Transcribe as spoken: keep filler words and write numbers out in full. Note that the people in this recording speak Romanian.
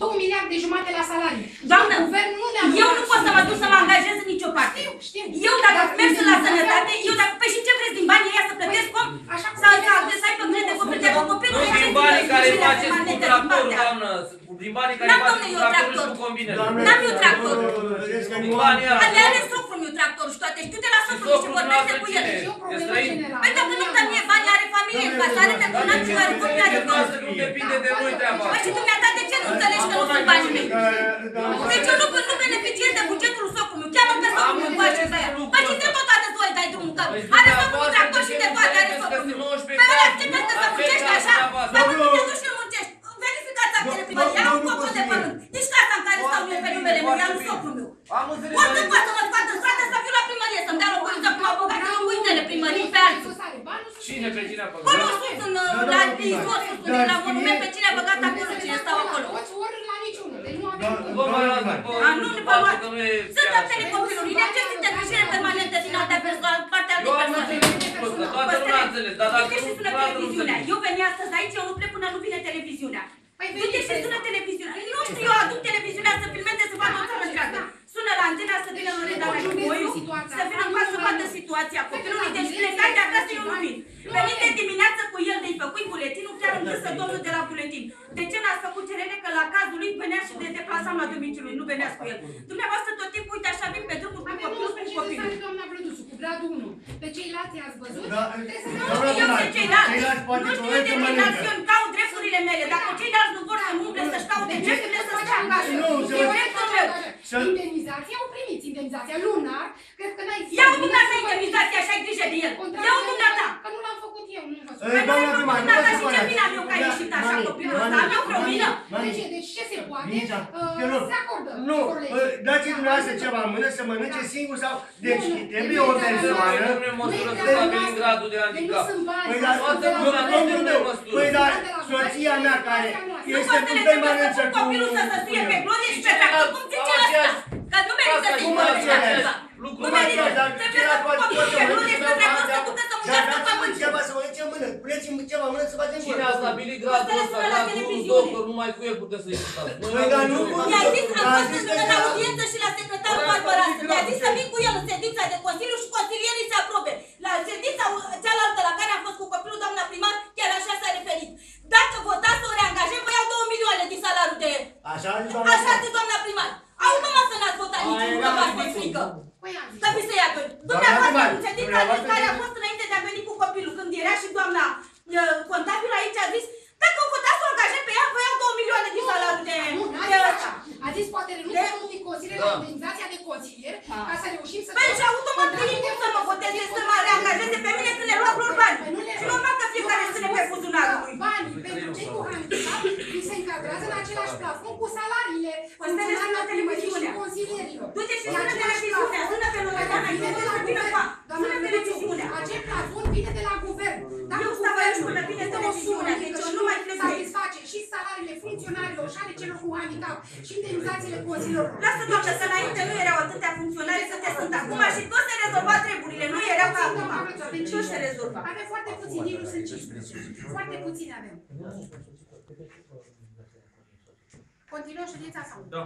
două miliarde jumate la salarii. Doamnă, eu nu pot să mă duc să mă angajez în nicio parte. Știu, știu. Eu dacă merg la sănătate, eu dacă... Păi și ce vreți din banii ăia să plătesc om? Așa cum să aibă grede copii de copilul ăia. Nu din banii care faceți cu tractorul, doamnă. Din banii care faceți cu tractorul și cu combinele. N-am eu tractor. Alea are socru meu tractor și toate. Și du-te la socru și vorbește cu el. Păi dacă nu-mi dă mie bani, are familie în casă, are telefonat și are copii, are copii. Nu depinde de noi treaba. Păi și dumneavoastră de ce nu înțelegi că nu sunt banii mei? Deci eu nu beneficiez de bugetul socru meu. Chiar nu pe socru meu cu așa aia. Păi și trebuie toată ziua îi dai drumul că are socru meu tractor și de toate, are socru meu. Păi ăla ce crezi că să muncești așa? Păi mă nu te duci și nu muncești. Verificați actele primării, am un copul de pământ. Nici casa în care stau eu pe numele meu, iar nu socru meu. Oricând poate să mă scoată în strată să fiu la primărie, să-mi dea locuință cum au băgat în locuințele primării pe alții. Cine pe cine a băgat? Bă, nu sus în la Pizor, sus în la monument, pe cine a băgat acolo, cine stau acolo. Sunt aptele copilului, necesită intervizire permanentă din altea persoană, partea altă persoană. Du-te și sună televiziunea. Eu veni astăzi aici, eu nu plec până nu vine televiziunea. Du-te și sună televiziunea. Nu știu eu, aduc televiziunea să filmeze, să facă o țară întreagă. Sună la antena să vină Lorena Negoiu, să vină în casă să vadă situația copilului. Deci plecați de acasă, eu nu vin. Venit de dimineață cu el, de-i făcui buletinul, chiar îmi dâsă domnul de la buletin. De ce n-ați făcut cerere că la cazul lui venea și de deplasam la domiciliul lui, nu veneați cu el. Dumneavoastră tot timpul, uite așa, vin pe drumul cu copilul, cu copilul. Cu gradul unu. Pe ceilalți i-ați văzut? Nu știu eu de ceilalți. Nu știu eu de ceilalți, eu îmi dau drepturile mele. Dacă ceilalți nu vor să umble, să-și dau de ce, trebuie să-și dea acasă. Indemnizația o primiți, indemnizația lunar. Cred că n-ai zis. Ia-o dumneata indemnizația și ai grijă de el. Ia-o dumneata. Că nu l-am făcut eu. Păi nu l-am făcut dumneata și ce vină am eu că a ieșit așa copilul ăsta? Am eu vreo vină? Deci ce se poate, se acordă. Nu, dați-i dumneavoastră ceva în mână să mănânce singur sau... Deci, trebuie o persoană... Nu ne măsură să stabilim gradul de handicap. Păi dar, domnul meu, păi dar soția mea care este cu permanență cu... Copilul să se suie pe glorie și pe tractor, cum zice ăsta? Că nu merită să zici pe așa. Nu merită, trebuie să cu copilul pe glorie și pe tractor să ducă să muncească pământul. Puneți-mi ceva mână să facem cine a stabilit gradul ăsta, gradul unu, doctor, numai cu el puteți să-i citați. I-a zis, am fost în la audiență și la secretarul Barbarasă, mi-a zis să vin cu el în sedința de consiliu și consilierii se aprobe. La sedința cealaltă la care am fost cu copilul, doamna primar, chiar așa s-a referit. Dacă votați să o reangajăm, vă iau două milioane din salariul de el. Așa a zis doamna primar. Au numai să n-ați votat niciun, că v-ați mai frică. Să vi se ia tot. Dumneavoastră, în sedința care a fost înainte de a veni cu copilul, când era și doamna contabilul aici a zis, dacă o votați să o angajăm pe ea, vă iau două milioane din salariul de ăsta. A zis, poate renunță unul din consilier la indemnizația de consilier, ca să reușim să... Păi și automat gândim cum să mă voteze, să mă reangajeze pe mine când le luăm lor bani. Și normal că fiecare ține pe buzunarul lui. Banii pentru cei cu handicap se încadrează în același plafon cu salariile. Asta le sună televiziunea. Du-te și sună televiziunea, sună pe Loredana, sună televiziunea. Acel plafon vine de la guvern. Eu stau aici până vine televiziunea, deci eu nu mai cred că satisface și salariile funcționarilor și ale celor cu handicap și indemnizațiile consiliilor. Lasă, doamnă, că înainte nu erau atâtea funcționare câte sunt acum și tot se rezolva treburile, nu erau ca acum. Tot se rezolva. Avem foarte puțini, nu sunt cincisprezece. Foarte puțini avem. Continuă ședința sau? Da.